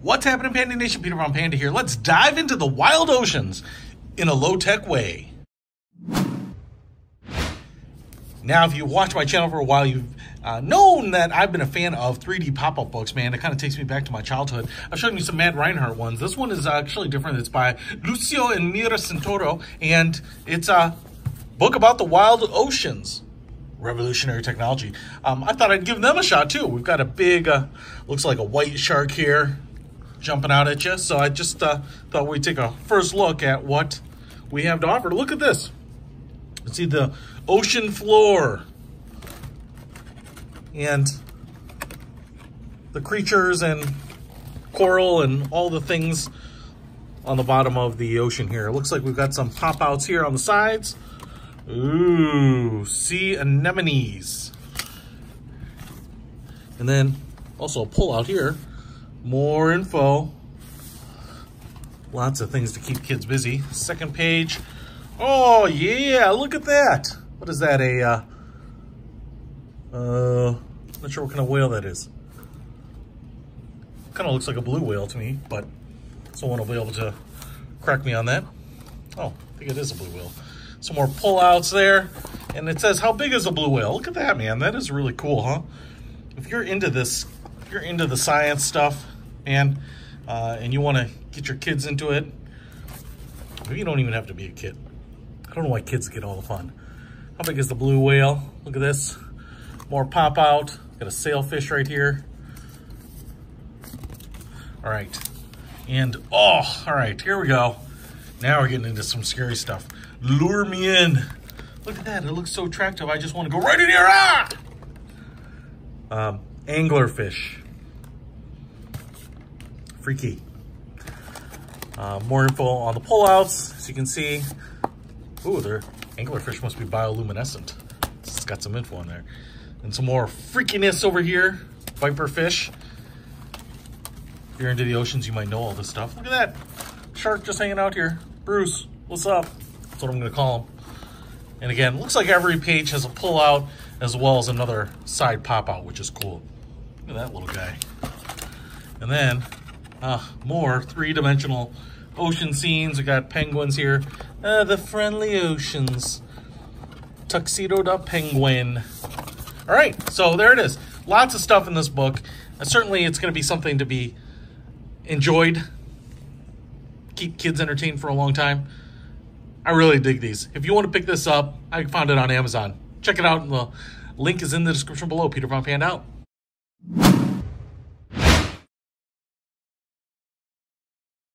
What's happening, Panda Nation? Peter von Panda here. Let's dive into the wild oceans in a low-tech way. Now, if you've watched my channel for a while, you've known that I've been a fan of 3D pop-up books, man. It kind of takes me back to my childhood. I've shown you some Matt Reinhart ones. This one is actually different. It's by Lucio and Mira Santoro, and it's a book about the wild oceans. Revolutionary technology. I thought I'd give them a shot too. We've got a big, looks like a white shark here jumping out at you. So I just thought we'd take a first look at what we have to offer. Look at this. Let's see the ocean floor and the creatures and coral and all the things on the bottom of the ocean here. It looks like we've got some pop-outs here on the sides. Ooh, sea anemones. And then also pull out here, more info. Lots of things to keep kids busy. Second page. Oh yeah, look at that. What is that, not sure what kind of whale that is. Kind of looks like a blue whale to me, but someone will be able to correct me on that. Oh, I think it is a blue whale. Some more pullouts there. And it says, how big is a blue whale? Look at that, man. That is really cool, huh? If you're into this, if you're into the science stuff, man, and you want to get your kids into it, maybe you don't even have to be a kid. I don't know why kids get all the fun. How big is the blue whale? Look at this. More pop out. Got a sailfish right here. All right. And, oh, all right, here we go. Now we're getting into some scary stuff. Lure me in. Look at that. It looks so attractive. I just want to go right in here. Ah! Anglerfish. Freaky. More info on the pullouts. As you can see. Ooh, their anglerfish must be bioluminescent. It's got some info in there. And some more freakiness over here. Viperfish. If you're into the oceans, you might know all this stuff. Look at that. Shark just hanging out here. Bruce, what's up? That's what I'm going to call him. And again, looks like every page has a pull out as well as another side pop out, which is cool. Look at that little guy. And then more three-dimensional ocean scenes. We got penguins here. The friendly oceans. Tuxedoed up penguin. All right, so there it is. Lots of stuff in this book. Certainly it's going to be something to be enjoyed. Keep kids entertained for a long time. I really dig these. If you want to pick this up, I found it on Amazon. Check it out. The link is in the description below. Peter von Panda out.